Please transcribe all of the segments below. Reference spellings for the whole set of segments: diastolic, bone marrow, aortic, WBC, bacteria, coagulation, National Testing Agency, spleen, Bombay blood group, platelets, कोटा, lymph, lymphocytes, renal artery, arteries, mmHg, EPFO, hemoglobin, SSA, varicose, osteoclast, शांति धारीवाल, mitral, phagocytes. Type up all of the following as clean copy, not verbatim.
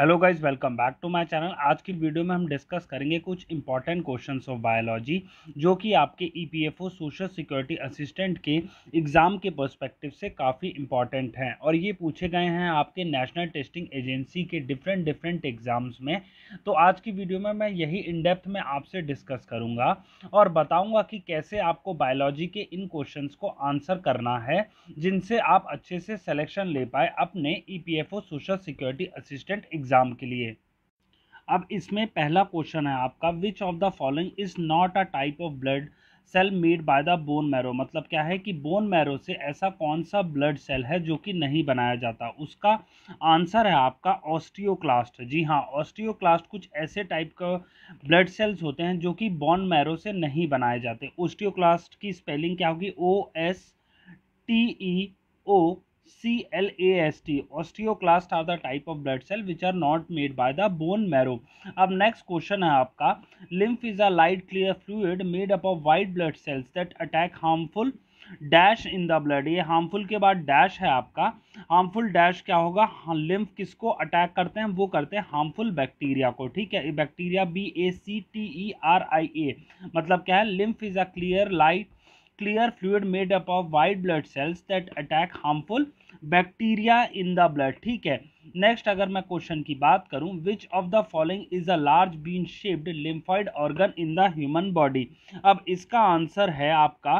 Hello guys, welcome back to my channel. आज की video में हम डिस्कस करेंगे कुछ इंपॉर्टेंट क्वेश्चंस ऑफ बायोलॉजी जो कि आपके ईपीएफओ सोशल सिक्योरिटी असिस्टेंट के एग्ज़ाम के पर्सपेक्टिव से काफ़ी इंपॉर्टेंट हैं और ये पूछे गए हैं आपके नेशनल टेस्टिंग एजेंसी के डिफरेंट एग्ज़ाम्स में। तो आज की वीडियो में मैं यही इन डेप्थ में आपसे डिस्कस करूँगा और बताऊँगा कि कैसे आपको बायोलॉजी के इन क्वेश्चन को आंसर करना है जिनसे आप अच्छे से सेलेक्शन ले पाए अपने EPFO social security assistant exam के लिए। अब इसमें पहला क्वेश्चन है आपका, which of the following is not a type of blood cell made by the bone marrow. मतलब क्या है कि बोन मैरो से ऐसा कौन सा ब्लड सेल है जो कि नहीं बनाया जाता। उसका आंसर है आपका ऑस्टियोक्लास्ट। जी हाँ, ऑस्टियोक्लास्ट कुछ ऐसे टाइप का ब्लड सेल्स होते हैं जो कि बोन मैरो से नहीं बनाए जाते। ऑस्टियोक्लास्ट की स्पेलिंग क्या होगी, OSTEOCLAST। Osteoclast are the type of blood cell which are not made by the bone marrow. अब नेक्स्ट क्वेश्चन है आपका, lymph is a light clear fluid made up of white blood cells that attack harmful dash in the blood. ये harmful के बाद dash है आपका, harmful dash क्या होगा, लिम्फ किसको अटैक करते हैं, वो करते हैं हार्मफुल बैक्टीरिया को। ठीक है, बैक्टीरिया BACTERIA। मतलब क्या है, lymph is a clear fluid made up of white blood cells that attack harmful bacteria in the blood। ठीक है, नेक्स्ट अगर मैं क्वेश्चन की बात करूं, which of the following is a large bean shaped lymphoid organ in the human body. अब इसका answer है आपका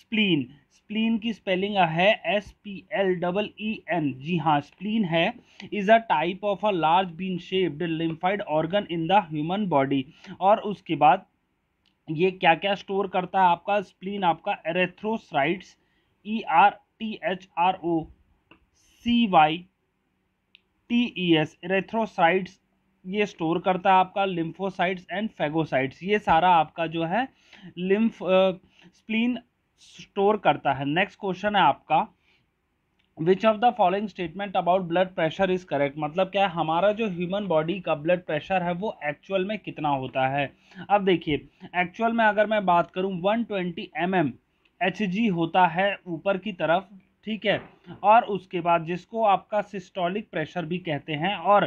स्प्लीन। स्प्लीन की स्पेलिंग है SPLEEN। जी हाँ, स्प्लीन है is a type of a large bean shaped lymphoid organ in the human body. और उसके बाद ये क्या क्या स्टोर करता है आपका स्प्लीन, आपका एरेथ्रोसाइट्स ERTHROCYTES एरेथ्रोसाइट्स ये स्टोर करता है आपका, लिम्फोसाइट्स एंड फैगोसाइट्स। ये सारा आपका जो है लिम्फ स्प्लीन स्टोर करता है। नेक्स्ट क्वेश्चन है आपका, which of the following statement about blood pressure is correct. मतलब क्या है, हमारा जो ह्यूमन बॉडी का ब्लड प्रेशर है वो एक्चुअल में कितना होता है। अब देखिए, एक्चुअल में अगर मैं बात करूं 120 mmHg होता है ऊपर की तरफ। ठीक है, और उसके बाद जिसको आपका सिस्टोलिक प्रेशर भी कहते हैं, और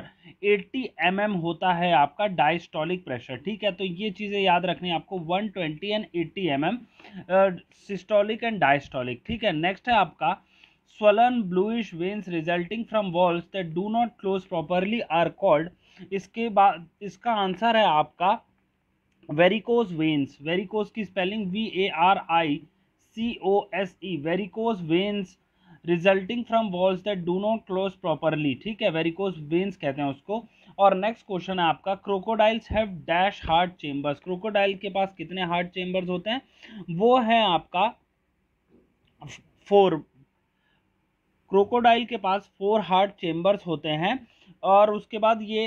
80 mm होता है आपका डायस्टोलिक प्रेशर। ठीक है, तो ये चीज़ें याद रखनी है आपको, 120 and 80 mm systolic and diastolic. ठीक है, नेक्स्ट है आपका, swollen bluish veins resulting from walls that do not close properly are called। इसके बाद इसका आंसर है आपका वेरिकोज वेन्स। वेरिकोज की spelling VARICOSE। Varicose veins resulting from walls that do not close properly. ठीक है, वेरिकोज वेन्स कहते हैं उसको। और नेक्स्ट क्वेश्चन है आपका, crocodiles have dash heart chambers. Crocodile के पास कितने हार्ट चेम्बर्स होते हैं, वो है आपका 4। क्रोकोडाइल के पास 4 हार्ट चेम्बर्स होते हैं। और उसके बाद ये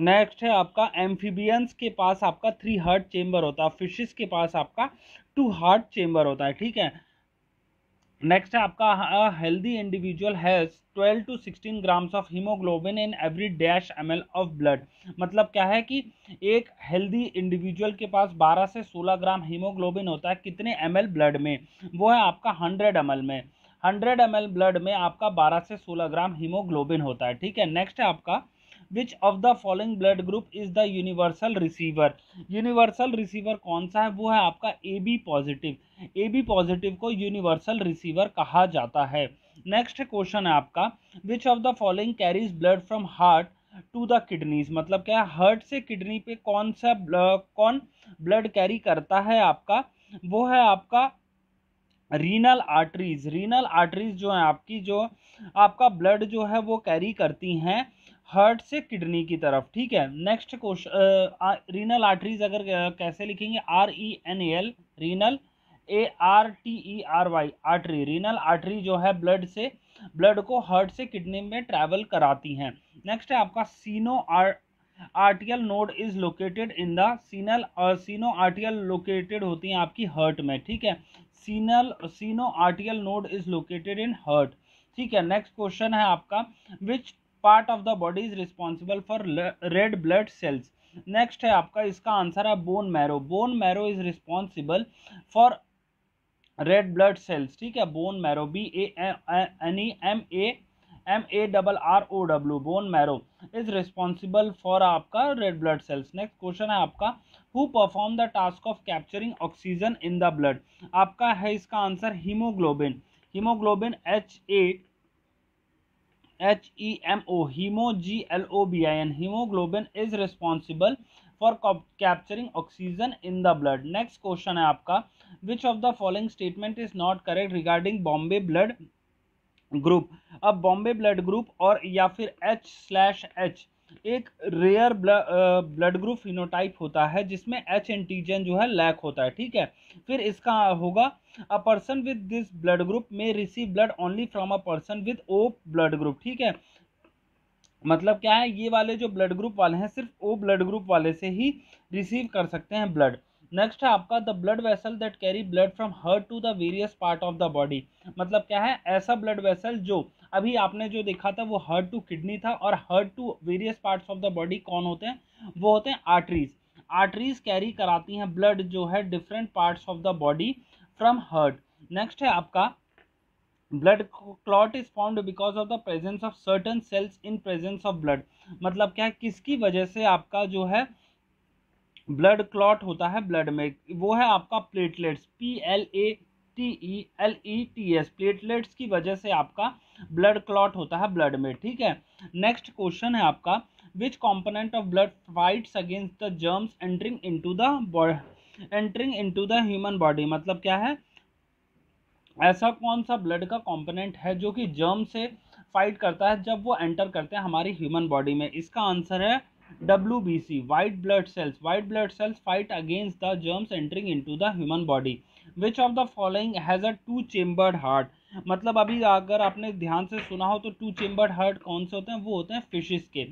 नेक्स्ट है आपका, एम्फीबियंस के पास आपका 3 हार्ट चेम्बर होता है। फिशेस के पास आपका 2 हार्ट चेम्बर होता है। ठीक है, नेक्स्ट है आपका, a healthy individual has 12 to 16 grams of haemoglobin in every dash ml of blood. मतलब क्या है कि एक हेल्दी इंडिविजुअल के पास 12 से 16 ग्राम हीमोग्लोबिन होता है। कितने ml ब्लड में, वो है आपका 100 ml में। 100 ml ब्लड में आपका 12 से 16 ग्राम हीमोग्लोबिन होता है। ठीक है, नेक्स्ट है आपका, which of the following blood group is the universal receiver. Universal receiver कौन सा है, वो है आपका AB पॉजिटिव। AB पॉजिटिव को यूनिवर्सल रिसीवर कहा जाता है। नेक्स्ट क्वेश्चन है आपका, which of the following carries blood from heart to the kidneys. मतलब क्या है, हार्ट से किडनी पे कौन ब्लड कैरी करता है आपका, वो है आपका रीनल आर्टरीज। रीनल आर्टरीज जो है आपकी, जो आपका ब्लड जो है वो कैरी करती हैं हार्ट से किडनी की तरफ। ठीक है, नेक्स्ट क्वेश्चन, रीनल आर्टरीज अगर कैसे लिखेंगे, RENAL renal ARTERY artery. Renal artery जो है ब्लड को हार्ट से किडनी में ट्रैवल कराती हैं। नेक्स्ट है आपका, sinoatrial node is located in the सीनल। और सिनोआर्टियल लोकेटेड होती हैं आपकी हार्ट में। ठीक है, sinoatrial node is located in heart. ठीक है, नेक्स्ट क्वेश्चन है आपका, which part of the body is responsible for red blood cells. Next है आपका, इसका आंसर है bone marrow. Bone marrow is responsible for red blood cells. ठीक है, bone marrow BANEMA MARROW bone marrow is responsible for आपका red blood cells. Next question है आपका who perform the task of capturing oxygen in the blood, आपका है इसका answer haemoglobin. Haemoglobin HEMO HEMOGLOBIN haemoglobin is responsible for capturing oxygen in the blood. Next question है आपका which of the following statement is not correct regarding Bombay blood group. अब Bombay blood group और या फिर H/H एक रेयर ब्लड ग्रुप फिनोटाइप होता है जिसमें H एंटीजन जो है लैक होता है, ठीक है। फिर इसका होगा a person with this blood group में receive blood only from a person with O blood group, ठीक है। मतलब क्या है, ये वाले जो ब्लड ग्रुप वाले हैं सिर्फ O ब्लड ग्रुप वाले से ही रिसीव कर सकते हैं ब्लड। नेक्स्ट है आपका the blood vessel that carry blood from heart to the various part of the body. मतलब क्या है, ऐसा ब्लड वेसल जो अभी आपने जो देखा था वो हार्ट टू किडनी था, और heart to various parts of the body कौन होते हैं, वो होते हैं आर्टरीज। आर्टरीज कैरी कराती हैं ब्लड जो है different parts of the body from heart. Next है आपका blood clot is found because of the presence of certain cells in presence of blood. मतलब क्या है, किसकी वजह से आपका जो है ब्लड क्लॉट होता है ब्लड में, वो है आपका प्लेटलेट्स PLATELETS प्लेटलेट्स की वजह से आपका ब्लड क्लॉट होता है ब्लड में, ठीक है। नेक्स्ट क्वेश्चन है आपका which component of blood fights against the germs entering into the human body. मतलब क्या है, ऐसा कौन सा ब्लड का कॉम्पोनेंट है जो कि जर्म से फाइट करता है जब वो एंटर करते हैं हमारी ह्यूमन बॉडी में। इसका आंसर है WBC white blood cells. White blood cells fight against the germs entering into the human body. Which of the following has a two chambered heart. मतलब अभी अगर आपने ध्यान से सुना हो तो टू चेम्बर्ड हार्ट कौन से होते हैं, वो होते हैं फिशेस के।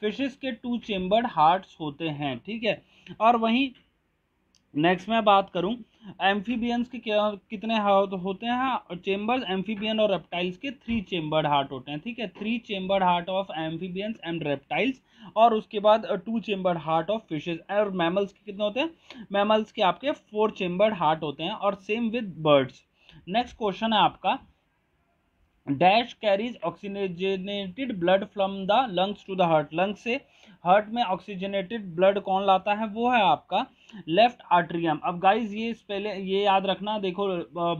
फिशेस के टू चेम्बर्ड हार्ट्स होते हैं, ठीक है। और वहीं नेक्स्ट मैं बात करूं एम्फीबियंस के कितने हार्ट होते हैं चेम्बर्स, एम्फीबियन और रेप्टाइल्स के 3 चेम्बर्ड हार्ट होते हैं, ठीक है। 3 chambered heart of amphibians and reptiles, और उसके बाद 2 चेम्बर्ड हार्ट ऑफ फिशेस। और मैमल्स के कितने होते हैं, मैमल्स के आपके 4 चेम्बर्ड हार्ट होते हैं, और same with birds. Next question है आपका dash carries oxygenated blood from the lungs to the heart. Lungs से हार्ट में ऑक्सीजनेटेड ब्लड कौन लाता है, वो है आपका लेफ्ट आट्रियम। अब गाइज ये पहले ये याद रखना, देखो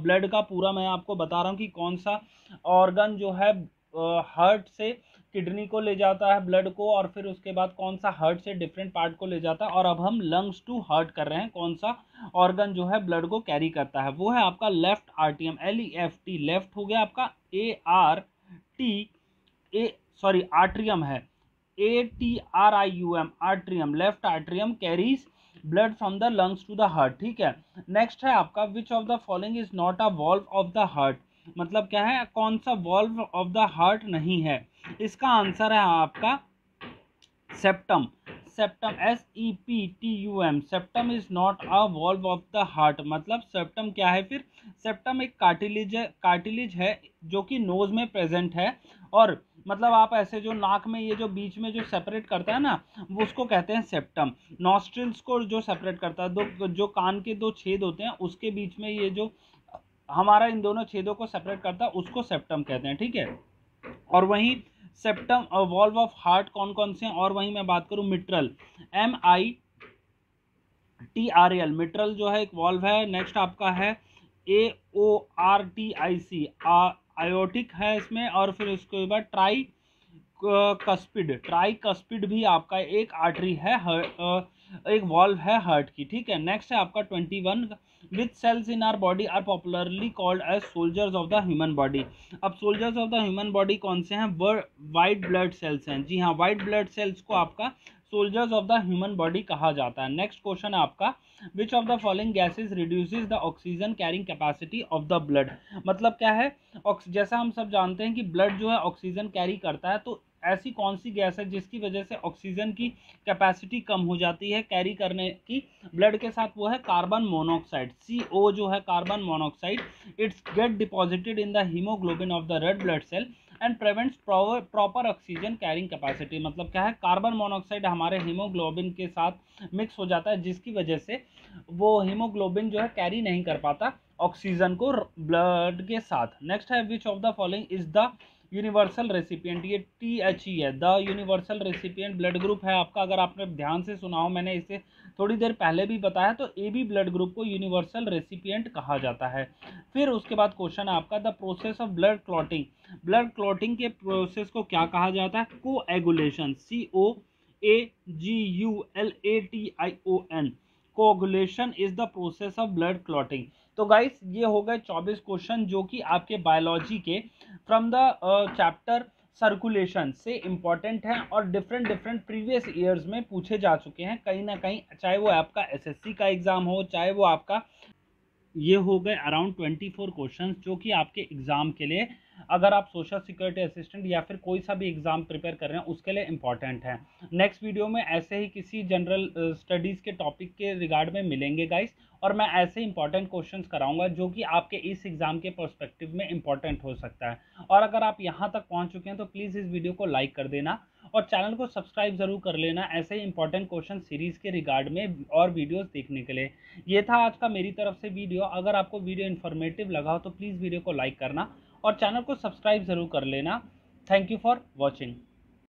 ब्लड का पूरा मैं आपको बता रहा हूँ कि कौन सा ऑर्गन जो है हार्ट से किडनी को ले जाता है ब्लड को, और फिर उसके बाद कौन सा हार्ट से डिफरेंट पार्ट को ले जाता है, और अब हम लंग्स टू हार्ट कर रहे हैं, कौन सा ऑर्गन जो है ब्लड को कैरी करता है, वो है आपका लेफ्ट आर्टियम। LEFT लेफ्ट हो गया आपका, आर्टियम है ATRIUM atrium. Left atrium carries blood from the lungs to the heart, ठीक है। नेक्स्ट है आपका which of the following is not a valve of the heart. मतलब क्या है, कौन सा वॉल्व ऑफ द हार्ट नहीं है, इसका आंसर है आपका septum. Septum SEPTUM septum is not a valve of the heart. मतलब सेप्टम क्या है, फिर सेप्टम एक कार्टिलेज है जो कि नोज में प्रेजेंट है, और मतलब आप ऐसे जो नाक में ये जो बीच में जो सेपरेट करता है ना, वो उसको कहते हैं सेप्टम। नॉस्ट्रिल्स को जो सेपरेट करता है, जो कान के 2 छेद होते हैं उसके बीच में ये जो हमारा इन दोनों छेदों को सेपरेट करता है उसको सेप्टम कहते हैं, ठीक है। और वहीं सेप्टम वॉल्व ऑफ हार्ट कौन कौन से हैं, और वहीं मैं बात करूं मिट्रल MITRAL मिट्रल जो है एक वॉल्व है। नेक्स्ट आपका है AORTIC आयोटिक है इसमें, और फिर उसके बाद ट्राइकस्पिड भी आपका एक आर्टरी है, एक वॉल्व है हार्ट की, ठीक है। नेक्स्ट है आपका 21 which cells in our body are popularly called as soldiers of the human body. अब soldiers of the human body कौन से हैं, वो वाइट ब्लड सेल्स हैं। जी हाँ, वाइट ब्लड सेल्स को आपका soldiers of the human body कहा जाता है। नेक्स्ट क्वेश्चन है आपका which of the following gases reduces the oxygen carrying capacity of the blood. मतलब क्या है, जैसा हम सब जानते हैं कि ब्लड जो है ऑक्सीजन कैरी करता है, तो ऐसी कौन सी गैस है जिसकी वजह से ऑक्सीजन की कैपेसिटी कम हो जाती है कैरी करने की ब्लड के साथ, वो है कार्बन मोनोक्साइड। CO जो है carbon monoxide it's get deposited in the haemoglobin of the red blood cell and prevents proper oxygen carrying capacity. मतलब क्या है, कार्बन मोनोक्साइड हमारे हीमोग्लोबिन के साथ मिक्स हो जाता है जिसकी वजह से वो हीमोग्लोबिन जो है कैरी नहीं कर पाता ऑक्सीजन को ब्लड के साथ। नेक्स्ट है which of the following is the universal recipient, ये THE है, the universal recipient blood group है आपका। अगर आपने ध्यान से सुना हो, मैंने इसे थोड़ी देर पहले भी बताया, तो AB ब्लड ग्रुप को यूनिवर्सल रेसिपिएंट कहा जाता है। फिर उसके बाद क्वेश्चन है आपका the process of blood clotting, blood clotting के प्रोसेस को क्या कहा जाता है? Coagulation, COAGULATION, coagulation is the process of blood clotting. तो गाइस ये हो गए 24 क्वेश्चन जो कि आपके बायोलॉजी के फ्रॉम द चैप्टर सर्कुलेशन से इम्पॉर्टेंट हैं और डिफरेंट डिफरेंट प्रीवियस ईयर्स में पूछे जा चुके हैं कहीं ना कहीं, चाहे वो आपका SSC का एग्ज़ाम हो, चाहे वो आपका, ये हो गए अराउंड 24 क्वेश्चन जो कि आपके एग्ज़ाम के लिए, अगर आप सोशल सिक्योरिटी असिस्टेंट या फिर कोई सा भी एग्ज़ाम प्रिपेयर कर रहे हैं उसके लिए इम्पॉर्टेंट है। नेक्स्ट वीडियो में ऐसे ही किसी जनरल स्टडीज़ के टॉपिक के रिगार्ड में मिलेंगे गाइस, और मैं ऐसे इंपॉर्टेंट क्वेश्चंस कराऊंगा जो कि आपके इस एग्ज़ाम के पर्सपेक्टिव में इंपॉर्टेंट हो सकता है। और अगर आप यहाँ तक पहुँच चुके हैं तो प्लीज़ इस वीडियो को लाइक कर देना और चैनल को सब्सक्राइब ज़रूर कर लेना ऐसे ही इंपॉर्टेंट क्वेश्चन सीरीज़ के रिगार्ड में और वीडियोस देखने के लिए। ये था आज का मेरी तरफ से वीडियो। अगर आपको वीडियो इन्फॉर्मेटिव लगा हो तो प्लीज़ वीडियो को लाइक करना और चैनल को सब्सक्राइब ज़रूर कर लेना। Thank you for watching.